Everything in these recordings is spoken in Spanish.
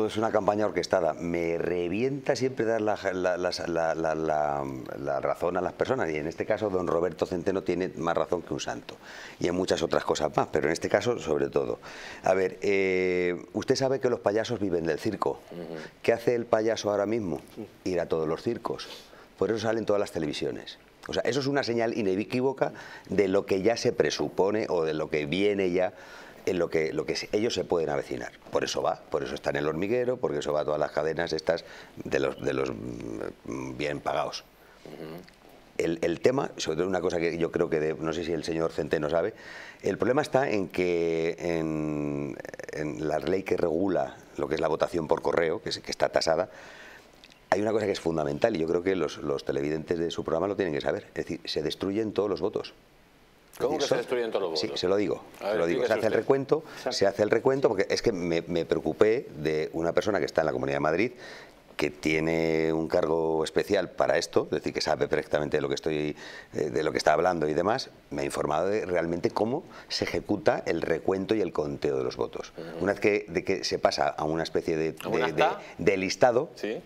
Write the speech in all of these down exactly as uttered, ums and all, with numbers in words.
Es una campaña orquestada. Me revienta siempre dar la, la, la, la, la, la, la razón a las personas, y en este caso don Roberto Centeno tiene más razón que un santo, y en muchas otras cosas más, pero en este caso sobre todo. A ver, eh, usted sabe que los payasos viven del circo. Uh-huh. ¿Qué hace el payaso ahora mismo? Ir a todos los circos. Por eso salen todas las televisiones. O sea, eso es una señal inequívoca de lo que ya se presupone o de lo que viene ya, en lo que, lo que ellos se pueden avecinar. Por eso va, por eso está en El Hormiguero, porque eso va a todas las cadenas estas de los, de los bien pagados. Uh-huh. el, el tema, sobre todo una cosa que yo creo que, de, no sé si el señor Centeno sabe, el problema está en que en, en la ley que regula lo que es la votación por correo, que, es, que está tasada, hay una cosa que es fundamental, y yo creo que los, los televidentes de su programa lo tienen que saber, es decir, se destruyen todos los votos. ¿Cómo que se destruyen todos los votos? Sí, se lo digo. Ver, se lo digo. Se hace usted. el recuento, Exacto. se hace el recuento, porque es que me, me preocupé de una persona que está en la Comunidad de Madrid, que tiene un cargo especial para esto, es decir, que sabe perfectamente de lo que estoy, de lo que está hablando y demás. Me ha informado de realmente cómo se ejecuta el recuento y el conteo de los votos. Uh-huh. Una vez que, de que se pasa a una especie de, de, ¿Una de, de listado, ¿Sí?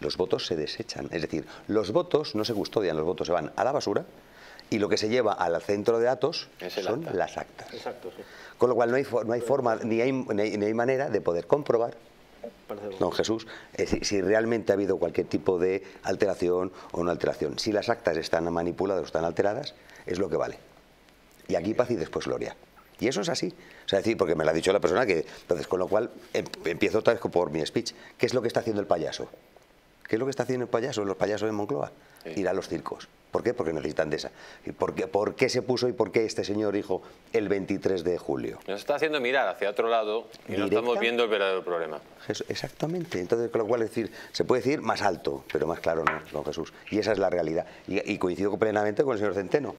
los votos se desechan. Es decir, los votos no se custodian, los votos se van a la basura. Y lo que se lleva al centro de datos son acta. las actas. Exacto, sí. Con lo cual no hay, no hay forma, ni hay, ni, hay, ni hay manera de poder comprobar, don Jesús, eh, si, si realmente ha habido cualquier tipo de alteración o no alteración. Si las actas están manipuladas o están alteradas, es lo que vale. Y aquí paz y después gloria. Y eso es así. O sea, decir, porque me lo ha dicho la persona que... Entonces, con lo cual, em, empiezo otra vez por mi speech. ¿Qué es lo que está haciendo el payaso? ¿Qué es lo que está haciendo el payaso, los payasos de Moncloa? Sí. Ir a los circos. ¿Por qué? Porque necesitan de esa. ¿Y por qué, por qué se puso y por qué este señor dijo el veintitrés de julio? Nos está haciendo mirar hacia otro lado y no estamos viendo el verdadero problema. Jesús, exactamente. Entonces, con lo cual, es decir, se puede decir más alto, pero más claro no, don Jesús. Y esa es la realidad. Y, y coincido plenamente con el señor Centeno.